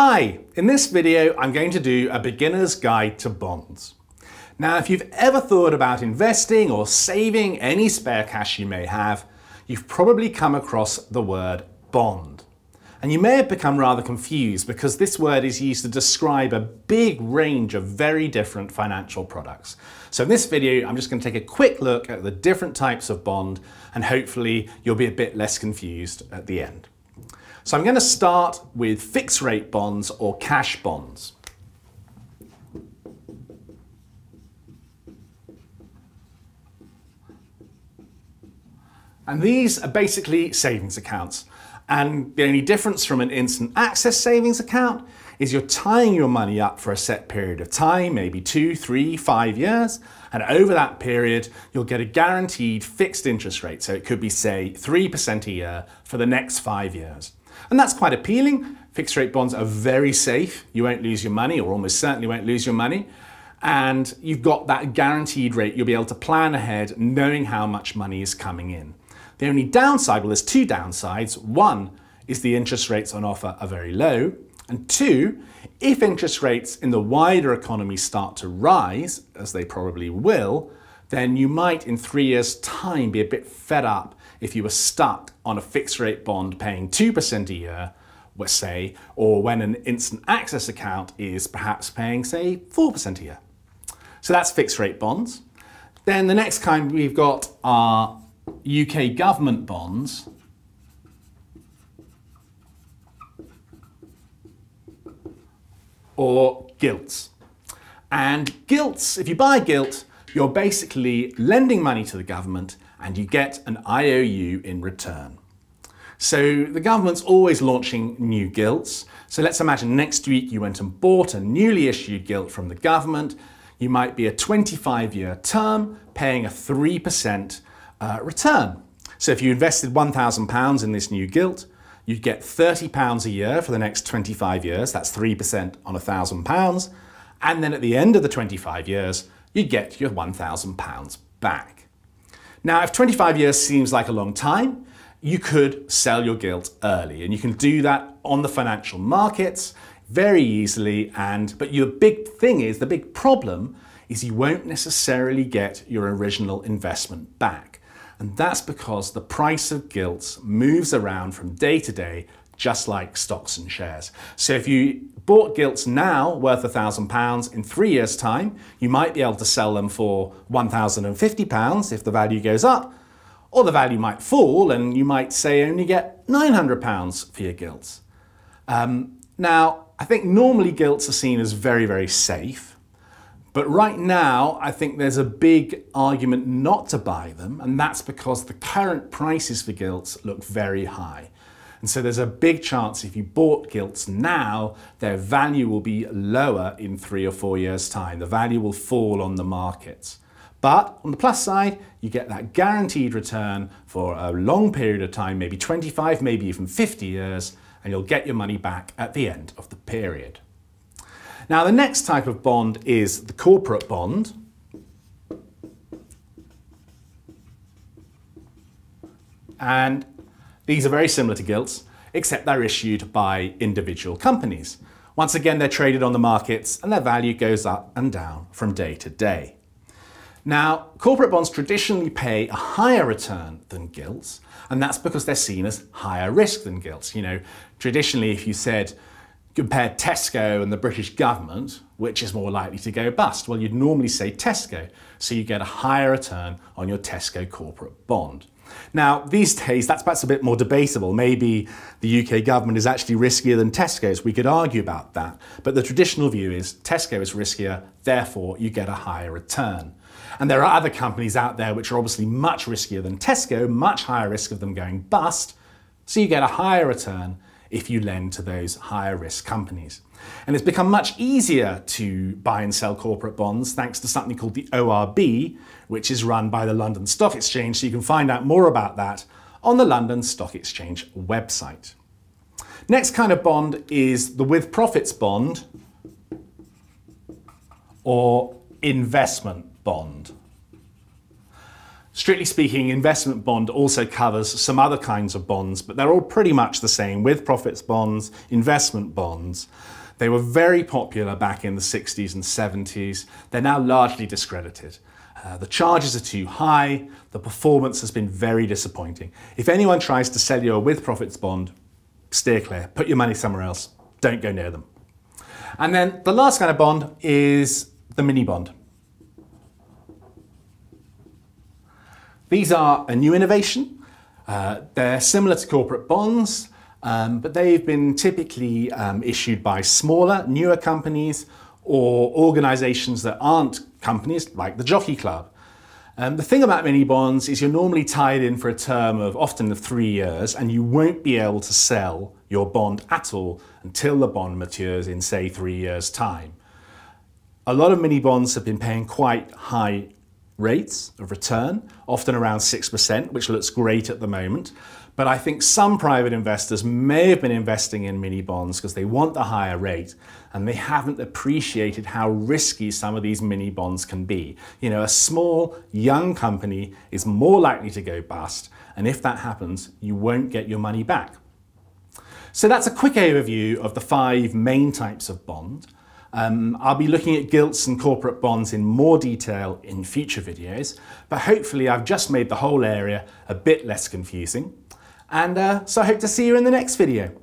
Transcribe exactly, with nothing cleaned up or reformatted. Hi, in this video I'm going to do a beginner's guide to bonds. Now if you've ever thought about investing or saving any spare cash you may have, you've probably come across the word bond. And you may have become rather confused because this word is used to describe a big range of very different financial products. So in this video I'm just going to take a quick look at the different types of bond and hopefully you'll be a bit less confused at the end. So I'm going to start with fixed rate bonds or cash bonds. And these are basically savings accounts. And the only difference from an instant access savings account is you're tying your money up for a set period of time, maybe two, three, five years. And over that period, you'll get a guaranteed fixed interest rate. So it could be, say, three percent a year for the next five years. And that's quite appealing. Fixed rate bonds are very safe. You won't lose your money, or almost certainly won't lose your money. And you've got that guaranteed rate. You'll be able to plan ahead knowing how much money is coming in. The only downside, well, there's two downsides. One is the interest rates on offer are very low. And two, if interest rates in the wider economy start to rise, as they probably will, then you might in three years' time be a bit fed up if you were stuck on a fixed rate bond paying two percent a year, let's say, or when an instant access account is perhaps paying, say, four percent a year. So that's fixed rate bonds. Then the next kind we've got are U K government bonds. Or gilts. And gilts, if you buy gilt, you're basically lending money to the government and you get an I O U in return. So the government's always launching new gilts. So let's imagine next week you went and bought a newly issued gilt from the government. You might be a twenty-five year term paying a three percent uh, return. So if you invested one thousand pounds in this new gilt, you'd get thirty pounds a year for the next twenty-five years, that's three percent on one thousand pounds, and then at the end of the twenty-five years, you'd get your one thousand pounds back. Now, if twenty-five years seems like a long time, you could sell your gilt early, and you can do that on the financial markets very easily, and but your big thing is, the big problem is you won't necessarily get your original investment back. And that's because the price of gilts moves around from day to day, just like stocks and shares. So if you bought gilts now worth one thousand pounds in three years' time, you might be able to sell them for one thousand and fifty pounds if the value goes up, or the value might fall and you might, say, only get nine hundred pounds for your gilts. Um, now, I think normally gilts are seen as very, very safe. But right now, I think there's a big argument not to buy them, and that's because the current prices for gilts look very high. And so there's a big chance if you bought gilts now, their value will be lower in three or four years' time. The value will fall on the markets. But on the plus side, you get that guaranteed return for a long period of time, maybe twenty-five, maybe even fifty years, and you'll get your money back at the end of the period. Now, the next type of bond is the corporate bond, and these are very similar to gilts, except they're issued by individual companies. Once again, they're traded on the markets and their value goes up and down from day to day. Now, corporate bonds traditionally pay a higher return than gilts, and that's because they're seen as higher risk than gilts. You know, traditionally, if you said, compare Tesco and the British government, which is more likely to go bust? Well, you'd normally say Tesco, so you get a higher return on your Tesco corporate bond. Now, these days, that's perhaps a bit more debatable. Maybe the U K government is actually riskier than Tesco's. We could argue about that. But the traditional view is Tesco is riskier, therefore you get a higher return. And there are other companies out there which are obviously much riskier than Tesco, much higher risk of them going bust, so you get a higher return if you lend to those higher risk companies. And it's become much easier to buy and sell corporate bonds thanks to something called the O R B, which is run by the London Stock Exchange, so you can find out more about that on the London Stock Exchange website. Next kind of bond is the with profits bond or investment bond. Strictly speaking, investment bond also covers some other kinds of bonds, but they're all pretty much the same: with profits bonds, investment bonds. They were very popular back in the sixties and seventies. They're now largely discredited. Uh, the charges are too high. The performance has been very disappointing. If anyone tries to sell you a with profits bond, steer clear. Put your money somewhere else. Don't go near them. And then the last kind of bond is the mini bond. These are a new innovation. Uh, they're similar to corporate bonds, um, but they've been typically um, issued by smaller, newer companies or organizations that aren't companies, like the Jockey Club. Um, the thing about mini bonds is you're normally tied in for a term of often of three years, and you won't be able to sell your bond at all until the bond matures in, say, three years' time. A lot of mini bonds have been paying quite high rates of return, often around six percent, which looks great at the moment. But I think some private investors may have been investing in mini bonds because they want the higher rate, and they haven't appreciated how risky some of these mini bonds can be. You know, a small, young company is more likely to go bust, and if that happens, you won't get your money back. So that's a quick overview of the five main types of bond. Um, I'll be looking at gilts and corporate bonds in more detail in future videos, but hopefully I've just made the whole area a bit less confusing. And uh, so I hope to see you in the next video.